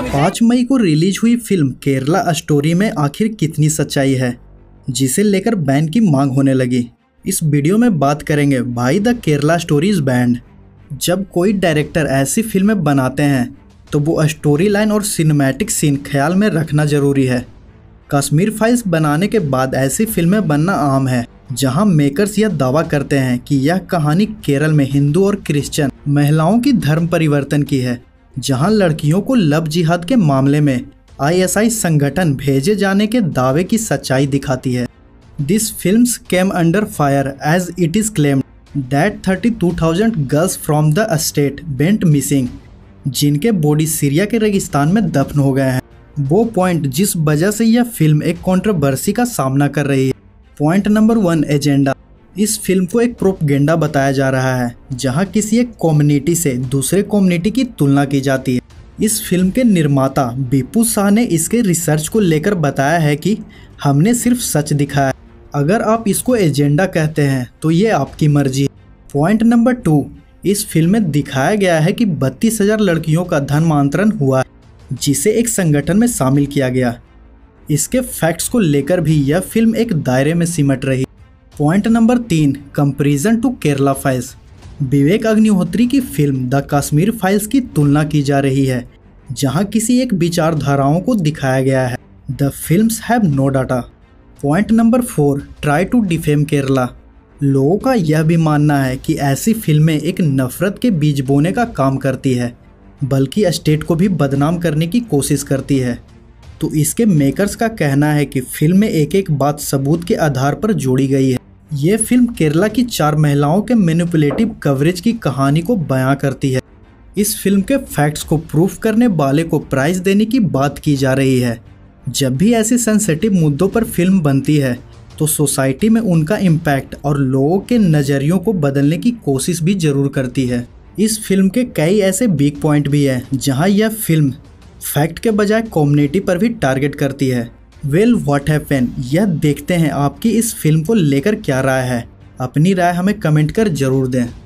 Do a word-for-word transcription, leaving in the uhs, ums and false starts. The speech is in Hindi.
पाँच मई को रिलीज हुई फिल्म केरला स्टोरी में आखिर कितनी सच्चाई है, जिसे लेकर बैंड की मांग होने लगी। इस वीडियो में बात करेंगे भाई द केरला स्टोरीज बैंड। जब कोई डायरेक्टर ऐसी फिल्में बनाते हैं तो वो स्टोरी लाइन और सिनेमैटिक सीन ख्याल में रखना ज़रूरी है। कश्मीर फाइल्स बनाने के बाद ऐसी फिल्में बनना आम है जहां मेकर्स यह दावा करते हैं कि यह कहानी केरल में हिंदू और क्रिश्चियन महिलाओं की धर्म परिवर्तन की है, जहां लड़कियों को लव जिहाद के मामले में आई एस आई संगठन भेजे जाने के दावे की सच्चाई दिखाती है। This films came under fire as it is claimed that thirty two thousand girls from the state went missing, जिनके बॉडी सीरिया के रेगिस्तान में दफन हो गए हैं, वो पॉइंट जिस वजह से यह फिल्म एक कंट्रोवर्सी का सामना कर रही है। Point number one, agenda. इस फिल्म को एक प्रोपगेंडा बताया जा रहा है जहां किसी एक कम्युनिटी से दूसरे कम्युनिटी की तुलना की जाती है। इस फिल्म के निर्माता विपुल शाह ने इसके रिसर्च को लेकर बताया है कि हमने सिर्फ सच दिखाया है, अगर आप इसको एजेंडा कहते हैं तो ये आपकी मर्जी है। पॉइंट नंबर टू, इस फिल्म में दिखाया गया है कि बत्तीस हजार लड़कियों का धर्मांतरण हुआ है जिसे एक संगठन में शामिल किया गया। इसके फैक्ट्स को लेकर भी यह फिल्म एक दायरे में सिमट रही। पॉइंट नंबर तीन, comparison to Kerala files. Vivek Agnihotri की फिल्म द कश्मीर फाइल्स की तुलना की जा रही है जहां किसी एक विचारधाराओं को दिखाया गया है। The films have no data. Point number four, try to defame Kerala. लोगों का यह भी मानना है कि ऐसी फिल्में एक नफरत के बीज बोने का काम करती है, बल्कि स्टेट को भी बदनाम करने की कोशिश करती है। तो इसके मेकर्स का कहना है कि फिल्म में एक एक बात सबूत के आधार पर जोड़ी गई है। ये फिल्म केरला की चार महिलाओं के मैनिपुलेटिव कवरेज की कहानी को बयां करती है। इस फिल्म के फैक्ट्स को प्रूफ करने वाले को प्राइज देने की बात की जा रही है। जब भी ऐसे सेंसिटिव मुद्दों पर फिल्म बनती है तो सोसाइटी में उनका इम्पैक्ट और लोगों के नज़रियों को बदलने की कोशिश भी जरूर करती है। इस फिल्म के कई ऐसे वीक पॉइंट भी हैं जहां यह फिल्म फैक्ट के बजाय कम्युनिटी पर भी टारगेट करती है। वेल व्हाट हैपेंड, यह देखते हैं आपकी इस फिल्म को लेकर क्या राय है। अपनी राय हमें कमेंट कर जरूर दें।